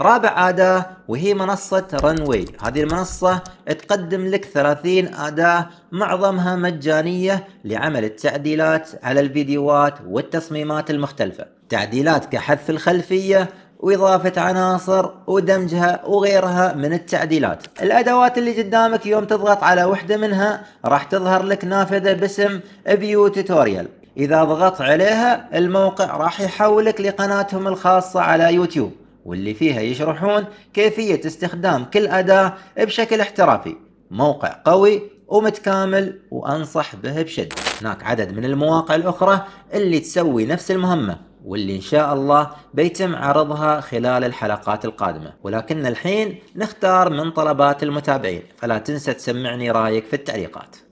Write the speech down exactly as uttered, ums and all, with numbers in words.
رابع أداة وهي منصة رنوي. هذه المنصة تقدم لك ثلاثين أداة معظمها مجانية لعمل التعديلات على الفيديوهات والتصميمات المختلفة، تعديلات كحذف الخلفية وإضافة عناصر ودمجها وغيرها من التعديلات. الأدوات اللي قدامك يوم تضغط على وحدة منها راح تظهر لك نافذة باسم فيو توتوريال. إذا ضغطت عليها الموقع راح يحولك لقناتهم الخاصة على يوتيوب واللي فيها يشرحون كيفية استخدام كل أداة بشكل احترافي. موقع قوي ومتكامل وأنصح به بشدة. هناك عدد من المواقع الأخرى اللي تسوي نفس المهمة واللي إن شاء الله بيتم عرضها خلال الحلقات القادمة، ولكن الحين نختار من طلبات المتابعين، فلا تنسى تسمعني رأيك في التعليقات.